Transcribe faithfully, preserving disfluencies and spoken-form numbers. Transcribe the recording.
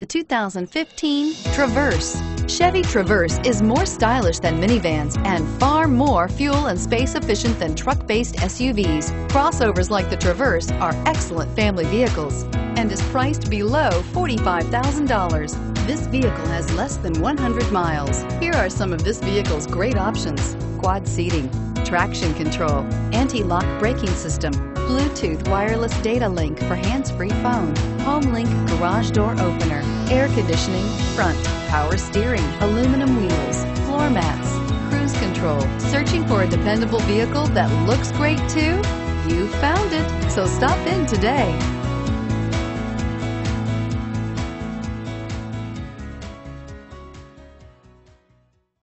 The two thousand fifteen Traverse. Chevy Traverse is more stylish than minivans and far more fuel and space efficient than truck-based S U Vs. Crossovers like the Traverse are excellent family vehicles and is priced below forty-five thousand dollars. This vehicle has less than one hundred miles. Here are some of this vehicle's great options: quad seating, traction control, anti-lock braking system, Bluetooth wireless data link for hands-free phone, Homelink garage door opener, air conditioning, front, power steering, aluminum wheels, floor mats, cruise control. Searching for a dependable vehicle that looks great too? You found it, so stop in today.